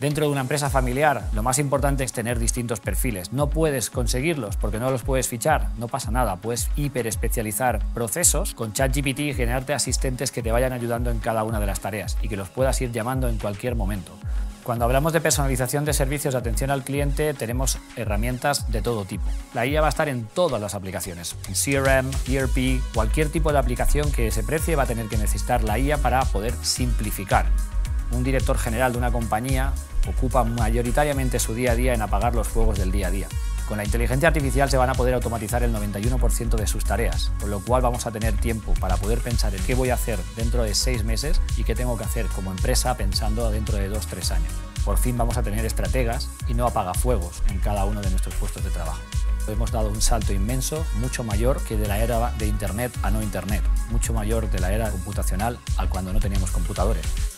Dentro de una empresa familiar, lo más importante es tener distintos perfiles. No puedes conseguirlos porque no los puedes fichar, no pasa nada. Puedes hiperespecializar procesos con ChatGPT y generarte asistentes que te vayan ayudando en cada una de las tareas y que los puedas ir llamando en cualquier momento. Cuando hablamos de personalización de servicios de atención al cliente, tenemos herramientas de todo tipo. La IA va a estar en todas las aplicaciones, en CRM, ERP, cualquier tipo de aplicación que se precie va a tener que necesitar la IA para poder simplificar. Un director general de una compañía ocupa mayoritariamente su día a día en apagar los fuegos del día a día. Con la inteligencia artificial se van a poder automatizar el 91% de sus tareas, con lo cual vamos a tener tiempo para poder pensar en qué voy a hacer dentro de 6 meses y qué tengo que hacer como empresa pensando dentro de 2-3 años. Por fin vamos a tener estrategas y no apagafuegos en cada uno de nuestros puestos de trabajo. Hemos dado un salto inmenso, mucho mayor que de la era de Internet a no Internet, mucho mayor de la era computacional al cuando no teníamos computadores.